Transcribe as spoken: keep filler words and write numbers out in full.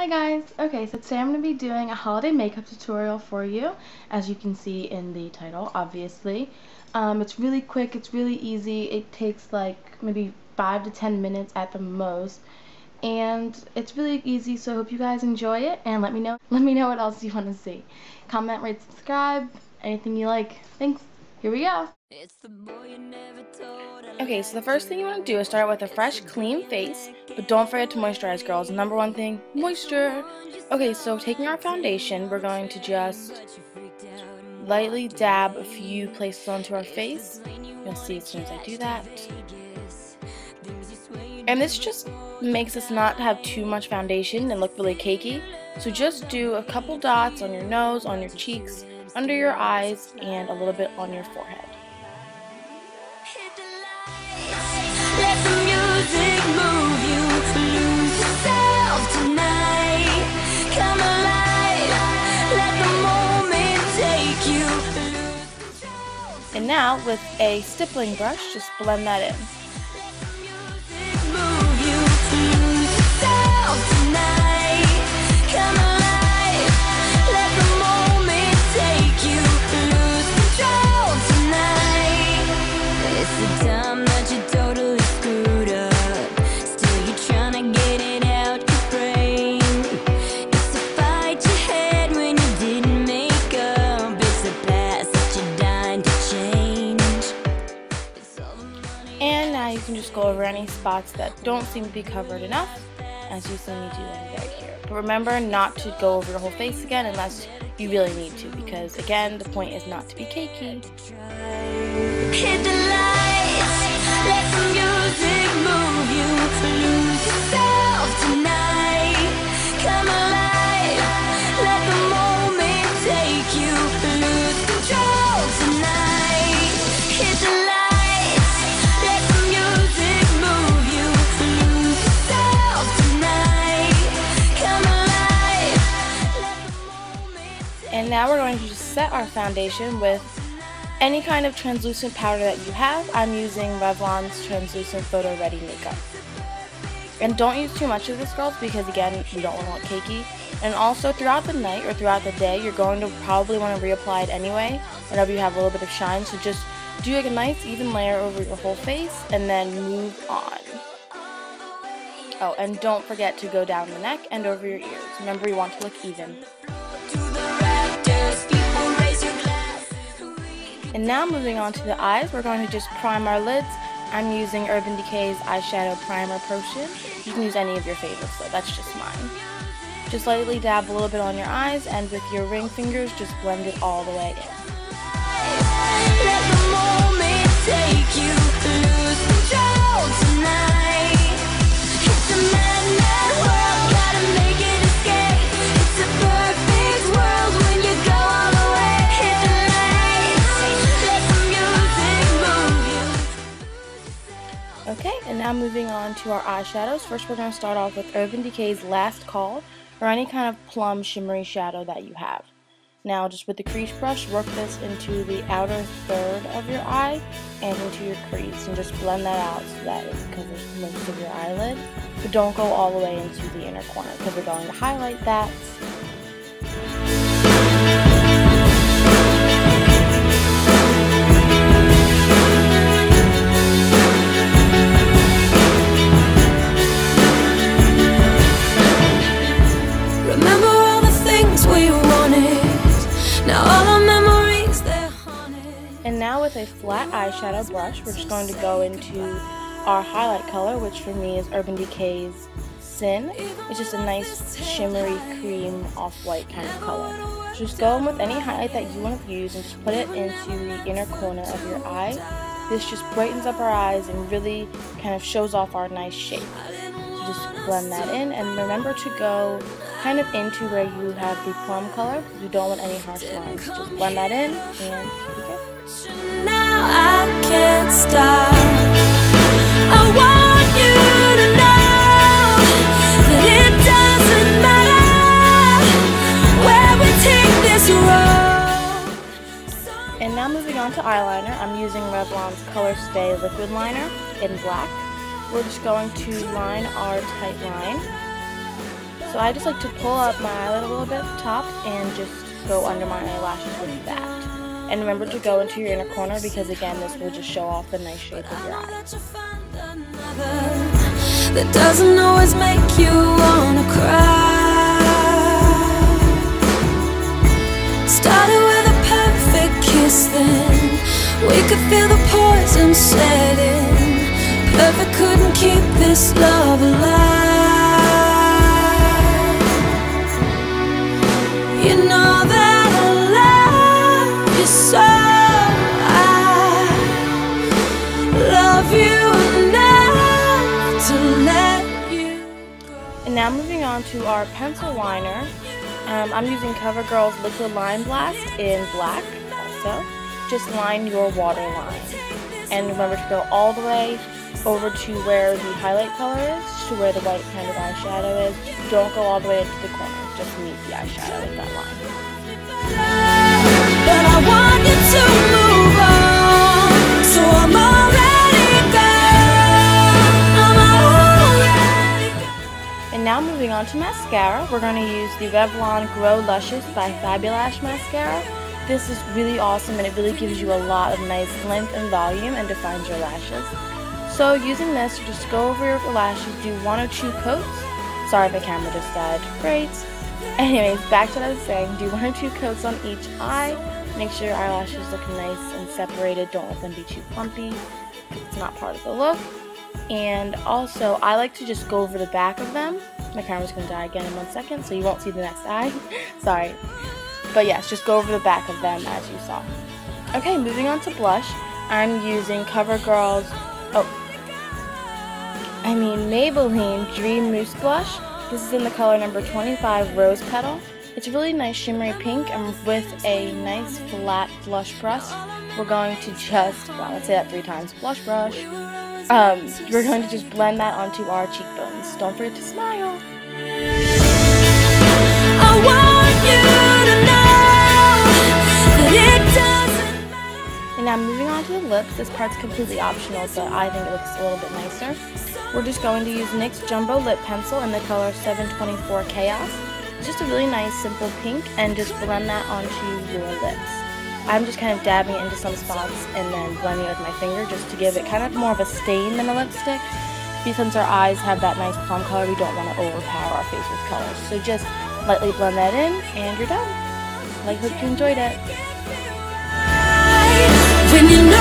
Hi guys! Okay, so today I'm going to be doing a holiday makeup tutorial for you, as you can see in the title, obviously. Um, it's really quick, it's really easy, it takes like maybe five to ten minutes at the most, and it's really easy, so I hope you guys enjoy it, and let me know, let me know what else you want to see. Comment, rate, subscribe, anything you like. Thanks! Here we go! It's the boy you never told. Okay, so the first thing you want to do is start with a fresh, clean face, but don't forget to moisturize, girls. Number one thing, moisture. Okay, so taking our foundation, we're going to just lightly dab a few places onto our face. You'll see as soon as I do that. And this just makes us not have too much foundation and look really cakey. So just do a couple dots on your nose, on your cheeks, under your eyes, and a little bit on your forehead. Let the music move you, lose yourself tonight, come alive, let the moment take you, lose yourself. And now with a stippling brush, just blend that in. Let the music move you, lose yourself tonight, come alive, let the moment take you, lose control tonight. It's the time that you totally go over any spots that don't seem to be covered enough, as you see me doing right here. But remember not to go over your whole face again unless you really need to, because again, the point is not to be cakey. Hit the lights, let the music move you, lose yourself tonight, come alive, let the moment take you, lose control tonight. Hit the lights. And now we're going to just set our foundation with any kind of translucent powder that you have. I'm using Revlon's Translucent Photo Ready Makeup. And don't use too much of this, girls, because again, we don't want to look cakey. And also throughout the night or throughout the day, you're going to probably want to reapply it anyway whenever you have a little bit of shine. So just do like a nice even layer over your whole face and then move on. Oh, and don't forget to go down the neck and over your ears. Remember, you want to look even. And now moving on to the eyes, we're going to just prime our lids. I'm using Urban Decay's Eyeshadow Primer Potion. You can use any of your favorites though, that's just mine. Just lightly dab a little bit on your eyes, and with your ring fingers, just blend it all the way in. Let the moment take you, lose control tonight. It's a mad, mad world, gotta make it escape. It's a perfect world when you go all the way. Hit the lights, let the music move you. Okay, and now moving on to our eyeshadows. First, we're going to start off with Urban Decay's Last Call, or any kind of plum shimmery shadow that you have. Now, just with the crease brush, work this into the outer third of your eye and into your crease, and just blend that out so that it covers most of your eyelid. But don't go all the way into the inner corner, because we're going to highlight that. A flat eyeshadow brush, we're just going to go into our highlight color, which for me is Urban Decay's Sin. It's just a nice shimmery cream off-white kind of color. Just go in with any highlight that you want to use and just put it into the inner corner of your eye. This just brightens up our eyes and really kind of shows off our nice shape. So just blend that in, and remember to go kind of into where you have the plum color, because you don't want any harsh lines. Just blend that in and keep it. Now I can't stop. I want you to know that it doesn't matter where we take this road. And now moving on to eyeliner, I'm using Revlon's Color Stay Liquid Liner in black. We're just going to line our tight line. So I just like to pull up my eyelid a little bit at the top and just go under my eyelashes with that. And remember to go into your inner corner because, again, this will just show off the nice shape of your eye. Started with a perfect kiss, then we could feel the poison set in. Perfect couldn't keep this love alive. You know that I love you so. I love you enough to let you go. And now moving on to our pencil liner. Um, I'm using CoverGirl's Liquiline Blast in black, also. Just line your waterline. And remember to go all the way over to where the highlight color is, to where the white kind of eyeshadow is. Don't go all the way into the corner, just meet the eyeshadow with that line. And now moving on to mascara, we're going to use the Revlon Grow Luscious by Fabulash Mascara. This is really awesome and it really gives you a lot of nice length and volume and defines your lashes. So using this, you just go over your lashes, do one or two coats. Sorry, my camera just died. Great. Anyways, back to what I was saying. Do one or two coats on each eye. Make sure your eyelashes look nice and separated. Don't let them be too clumpy. It's not part of the look. And also, I like to just go over the back of them. My camera's going to die again in one second, so you won't see the next eye. Sorry. But yes, just go over the back of them as you saw. Okay, moving on to blush. I'm using CoverGirl's, oh, I mean Maybelline Dream Mousse Blush. This is in the color number twenty-five, Rose Petal. It's a really nice shimmery pink, and with a nice flat blush brush, we're going to just, wow, let's say that three times, blush brush. Um, we're going to just blend that onto our cheekbones. Don't forget to smile. I want you. And now moving on to the lips, this part's completely optional, but I think it looks a little bit nicer. We're just going to use NYX Jumbo Lip Pencil in the color seven twenty-four Chaos. It's just a really nice, simple pink, and just blend that onto your lips. I'm just kind of dabbing it into some spots and then blending it with my finger just to give it kind of more of a stain than a lipstick. Since our eyes have that nice plum color, we don't want to overpower our face with colors. So just lightly blend that in, and you're done. I hope you enjoyed it. When you know